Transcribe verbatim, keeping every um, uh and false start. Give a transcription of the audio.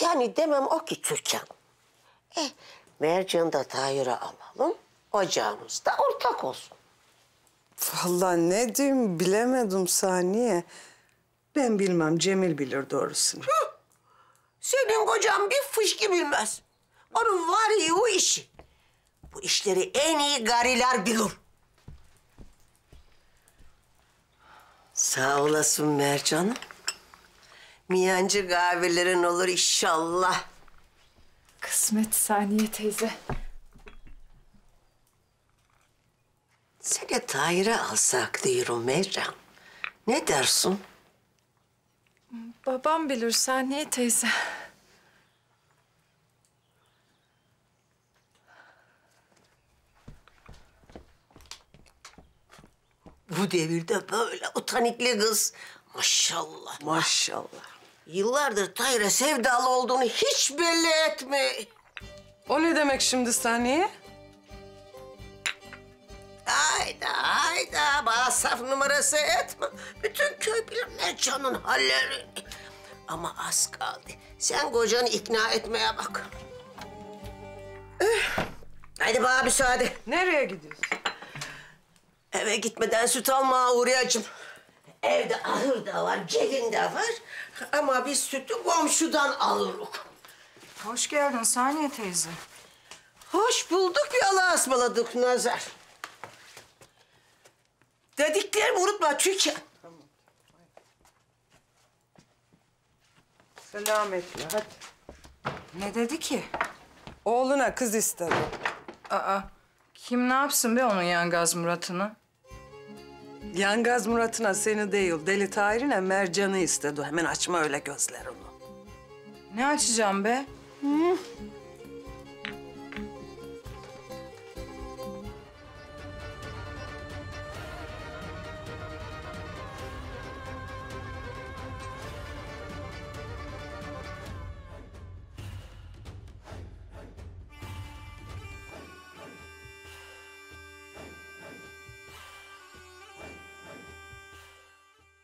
Yani demem o ki Türkan. Eh, Mercan'ı da Tahir'e alalım, ocağımız da ortak olsun. Vallahi ne diyeyim bilemedim Saniye. Ben bilmem, Cemil bilir doğrusunu. Hı. Senin kocan bir fışkı bilmez. Onun var iyi o işi. Bu işleri en iyi gariler bilir. Sağ olasın Mercan'ım. Miyancı kahvelerin olur inşallah. Kısmet Saniye teyze. Seni Tahir'e alsak diyorum Mercan. Ne dersin? Babam bilir Saniye teyze. Bu devirde böyle utanikli kız. Maşallah. Maşallah. Yıllardır Tahir'e sevdalı olduğunu hiç belli etme. O ne demek şimdi Saniye? Hayda, hayda. Bana saf numarası etme. Bütün köy bilir Mercan'ın halleri. Ama az kaldı. Sen kocanı ikna etmeye bak. Üf. Haydi bana müsaade. Nereye gidiyorsun? Eve gitmeden süt alma uğrayacağım. Evde ahır da var, gelin de var. Ama biz sütü komşudan alırız. Hoş geldin Saniye teyze. Hoş bulduk, bir Allah'a ısmarladık Nazar. Dediklerimi unutma Türkan. Tamam. Selametle, hadi. Ne dedi ki? Oğluna kız istedi. Aa, kim ne yapsın be onun yangaz Murat'ını? Yangaz Murat'ına seni değil, Deli Tahir'ine Mercan'ı istedi. Hemen açma öyle gözler onu. Ne açacağım be? Hı.